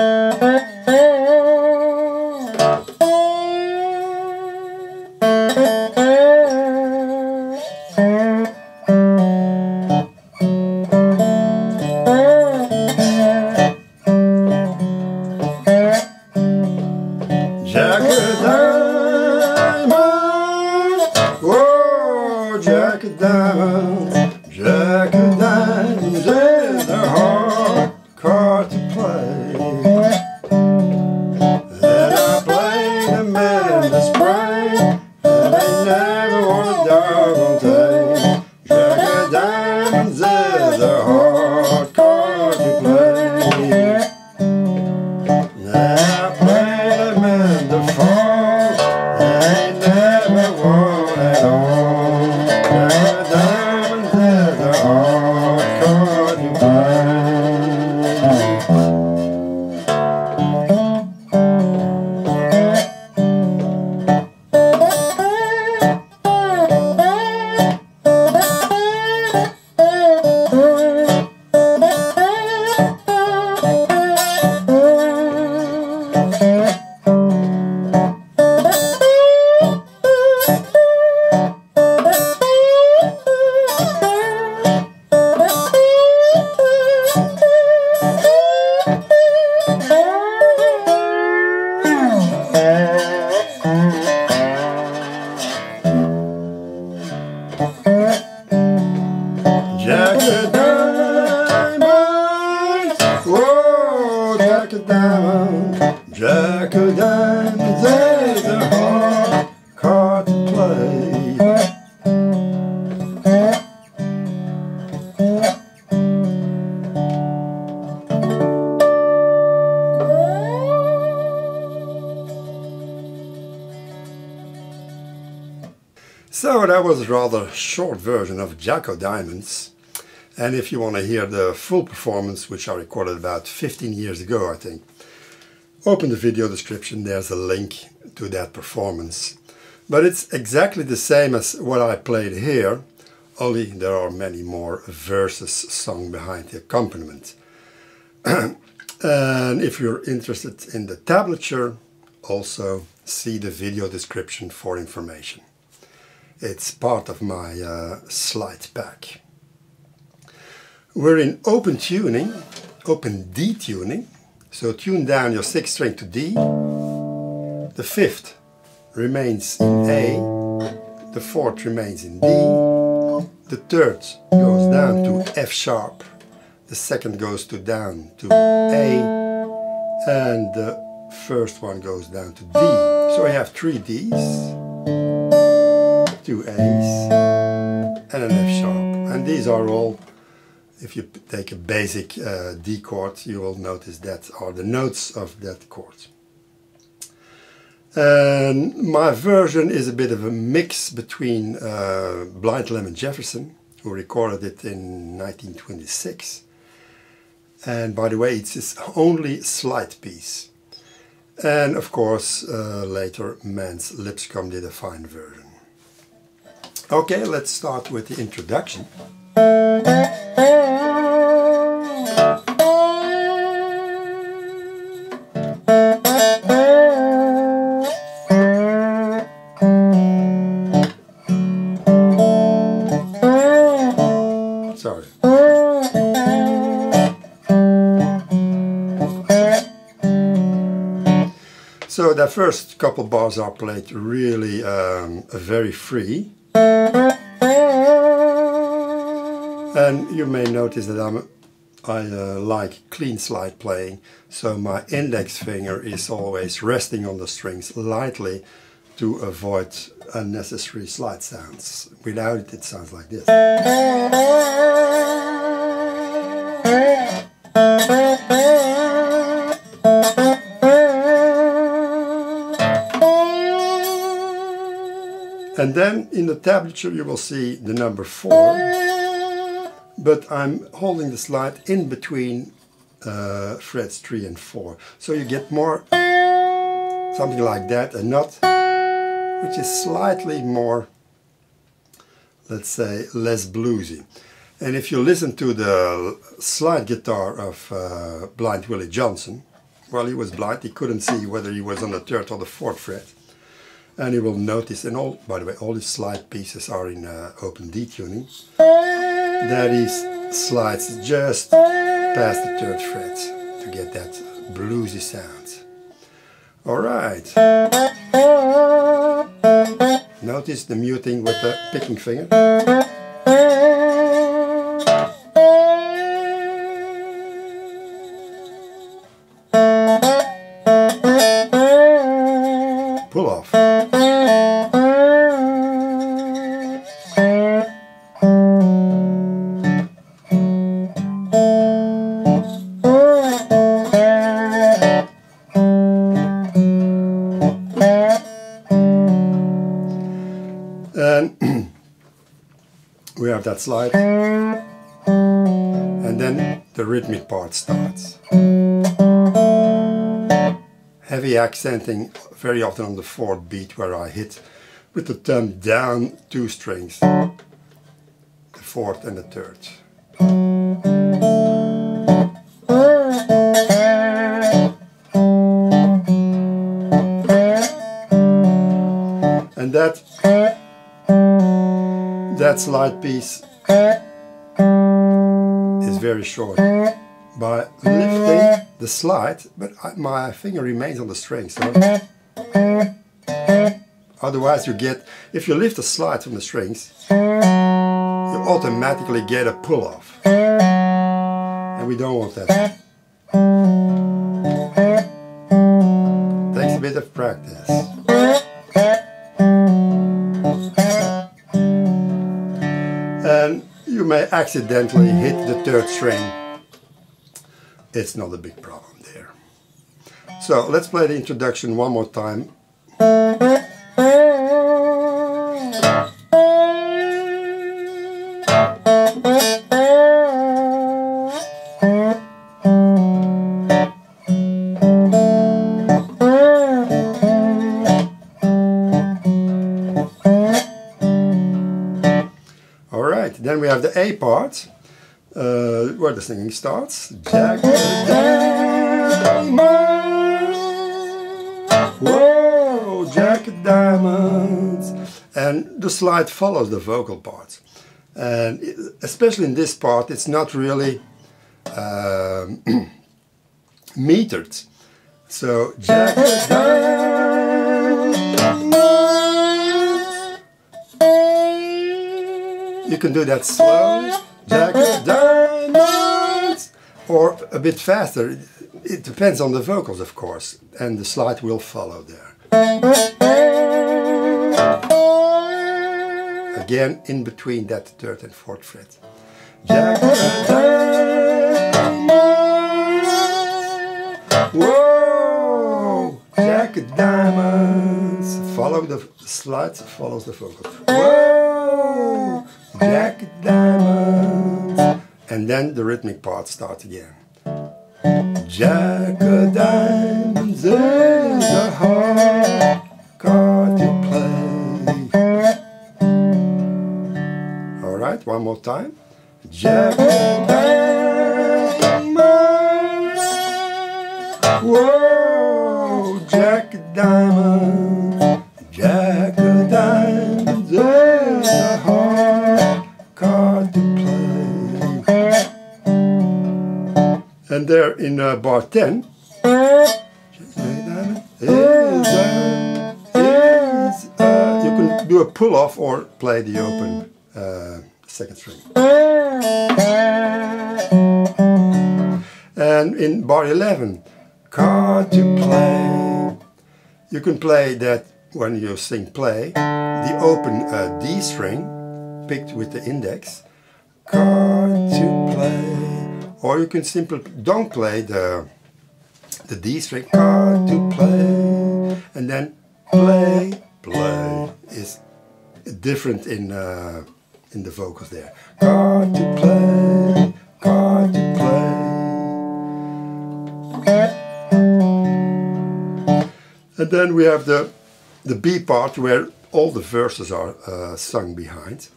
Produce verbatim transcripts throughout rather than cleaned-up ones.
Jack O'Diamonds, oh, Jack O'Diamonds, Jack O'Diamonds, and they're hard cards to play. And I played them in the spring, and I never won a darn thing. Jack O'Diamonds, and they're hard cards to play. And Jack O'Diamonds, oh, Jack O'Diamonds, Jack O'Diamonds, they're the hard card to play. So that was a rather short version of Jack O'Diamonds, and if you want to hear the full performance, which I recorded about fifteen years ago I think, open the video description, there's a link to that performance. But it's exactly the same as what I played here, only there are many more verses sung behind the accompaniment. And if you're interested in the tablature, also see the video description for information. It's part of my uh, slide pack. We're in open tuning, open D tuning. So tune down your sixth string to D. The fifth remains in A. The fourth remains in D. The third goes down to F sharp. The second goes to down to A. And the first one goes down to D. So I have three Ds. Two A's and an F sharp, and these are all, if you take a basic uh, D chord, you will notice that are the notes of that chord. And my version is a bit of a mix between uh, Blind Lemon Jefferson, who recorded it in nineteen twenty-six, and by the way it's his only slide piece, and of course uh, later Mance Lipscomb did a fine version. Okay, let's start with the introduction. Sorry. So the first couple bars are played really um, very free. And you may notice that I'm, I uh, like clean slide playing, so my index finger is always resting on the strings lightly to avoid unnecessary slide sounds. Without it, it sounds like this. And then in the tablature you will see the number four. But I'm holding the slide in between uh, frets three and four, so you get more something like that, and not, which is slightly more, let's say, less bluesy. And if you listen to the slide guitar of uh, Blind Willie Johnson, while he was blind, he couldn't see whether he was on the third or the fourth fret. And you will notice, and all, by the way, all his slide pieces are in uh, open D tuning, that he slides just past the third fret to get that bluesy sound. Alright. Notice the muting with the picking finger. Pull off. And we have that slide, and then the rhythmic part starts. Heavy accenting very often on the fourth beat, where I hit with the thumb down two strings, the fourth and the third. And that that slide piece is very short. By lifting the slide, but I, my finger remains on the string, so otherwise you get, if you lift the slide from the strings, you automatically get a pull off, and we don't want that. Takes a bit of practice. And you may accidentally hit the third string. It's not a big problem there. So let's play the introduction one more time. Then we have the A part, uh, where the singing starts. Jack O'Diamonds, whoa, Jack O'Diamonds, and the slide follows the vocal part. And it, especially in this part, it's not really um, metered. So Jack O'Diamonds. You can do that slowly, Jack O'Diamonds, or a bit faster. It depends on the vocals, of course, and the slide will follow there. Again, in between that third and fourth fret. Jack O'Diamonds, whoa, Jack O'Diamonds. Follow the slide, follows the vocal. Whoa, Jack O'Diamonds, and then the rhythmic part starts again. Jack O'Diamonds is a hard card to play. All right, one more time. Jack O'Diamonds, whoa, Jack O'Diamonds, Jack O'Diamonds is a hard card to play. And there in uh, bar ten, uh, you can do a pull off or play the open uh, second string. And in bar eleven, card to play, you can play that. When you sing play, the open uh, D string, picked with the index, card to play. Or you can simply don't play the, the D string, card to play. And then play, play is different in, uh, in the vocals there. Card to play, card to play. And then we have the The B part, where all the verses are uh, sung behind,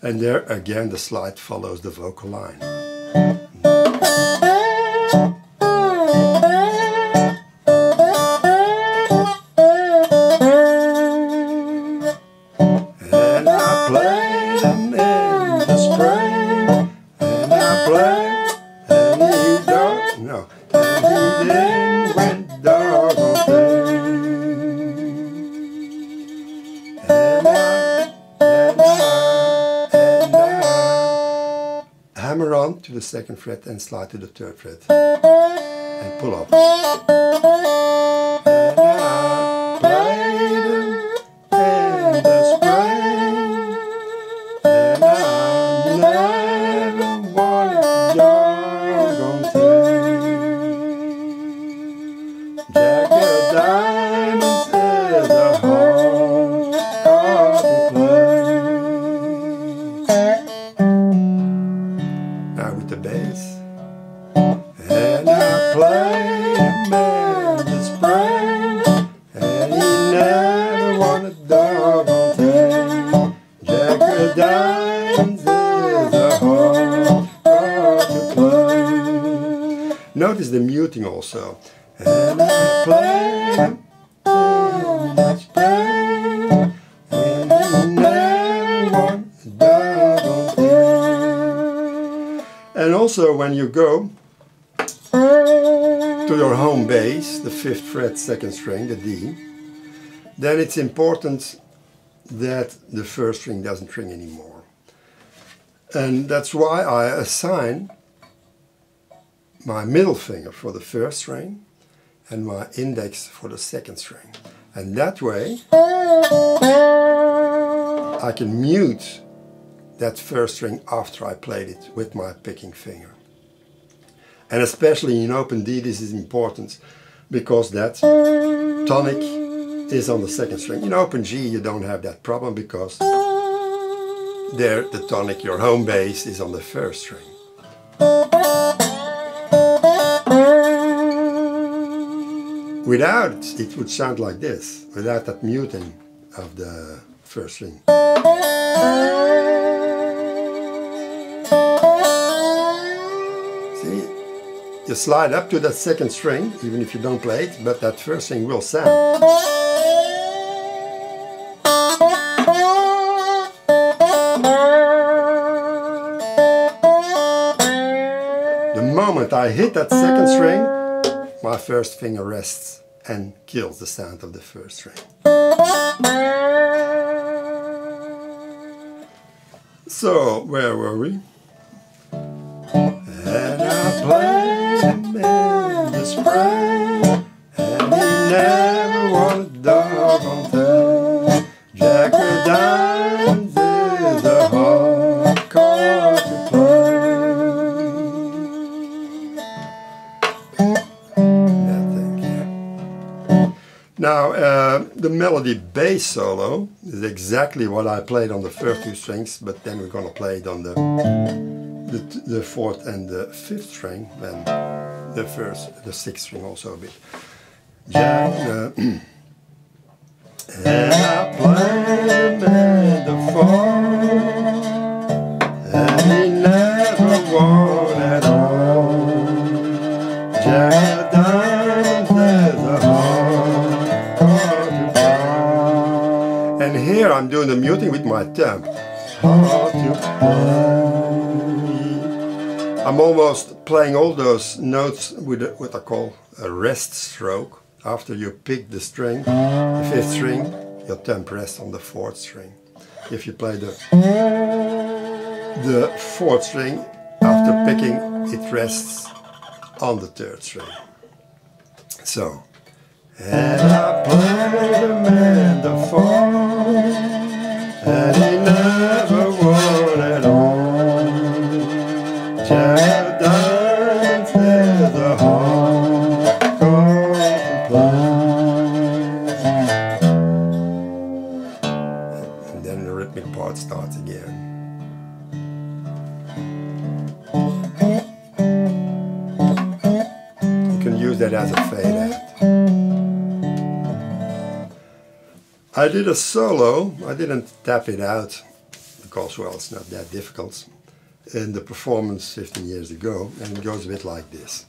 and there again the slide follows the vocal line. the second fret and slide to the third fret and pull up. And I played them in the spring, and I never wanted jargon thing. Jack O'Diamonds is a hard card to play. Now with the bass. And I played him in the spring, and he never won a double thing. Jack O'Diamonds is a hard card to play. Notice the muting also. And I played him in the spring, and he never won a double thing. And also when you go to your home bass, the fifth fret, second string, the D, then it's important that the first string doesn't ring anymore. And that's why I assign my middle finger for the first string and my index for the second string. And that way I can mute that first string after I played it with my picking finger. And especially in open D this is important, because that tonic is on the second string. In open G you don't have that problem, because there the tonic, your home bass, is on the first string. Without it, it would sound like this, without that muting of the first string. You slide up to that second string, even if you don't play it, but that first string will sound. The moment I hit that second string, my first finger rests and kills the sound of the first string. So, where were we? And I play in the spring, and he never won a doggone thing. Jack O'Diamonds is a hard card to play. Yeah, now uh, the melody bass solo is exactly what I played on the first two strings, but then we're gonna play it on the The, the fourth and the fifth string, and the first, the sixth string also a bit. Jack, uh, and I played him in the fall, and he never won at all. Jack O'Diamonds is a hard card to play. And here I'm doing the muting with my thumb. Hard to play. I'm almost playing all those notes with a, what I call a rest stroke. After you pick the string, the fifth string, your thumb rests on the fourth string. If you play the, the fourth string, after picking, it rests on the third string. So, and I played him in the fall, and he never won at all. Jack O'Diamonds is a hard card to play. And then the rhythmic part starts again. You can use that as a fade out. I did a solo, I didn't tap it out, because well, it's not that difficult. In the performance fifteen years ago, and it goes a bit like this.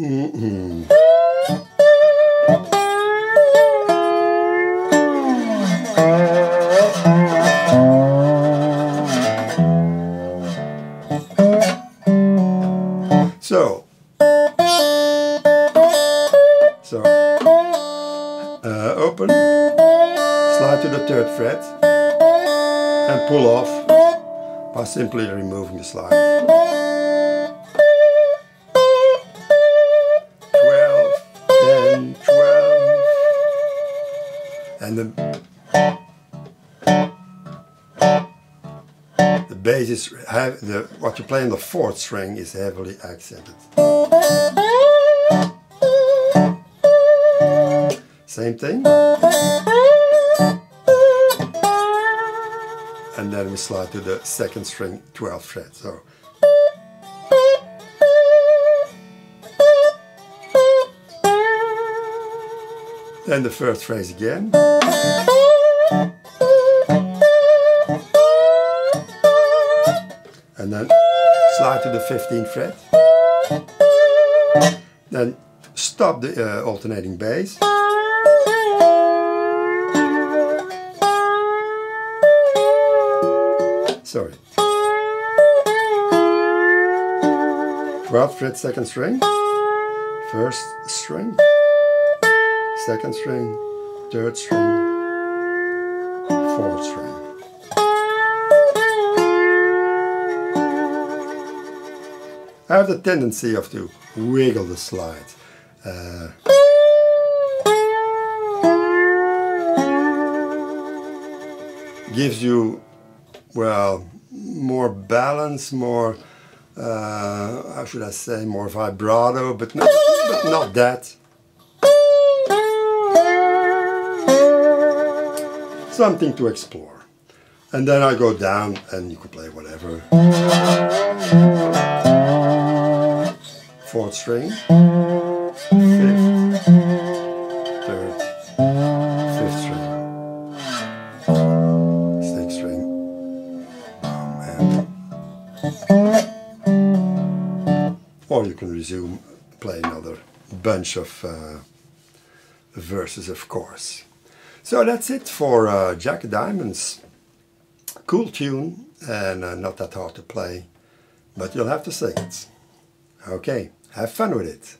Mm-hmm. So, so uh, open, slide to the third fret, and pull off by simply removing the slide. And the, the bass is the what you play on the fourth string is heavily accented. Same thing. And then we slide to the second string, twelfth fret. So. Then the first phrase again. And then slide to the fifteenth fret. Then stop the uh, alternating bass. Sorry. twelfth fret, second string. First string. Second string, third string, fourth string. I have the tendency of to wiggle the slide. Uh, gives you, well, more balance, more, uh, how should I say, more vibrato, but not, but not that. Something to explore. And then I go down and you could play whatever. Fourth string, fifth, third, fifth string, sixth string, and or you can resume, play another bunch of uh, verses, of course. So that's it for uh, Jack O'Diamonds. Cool tune and uh, not that hard to play, but you'll have to sing it. Okay, have fun with it.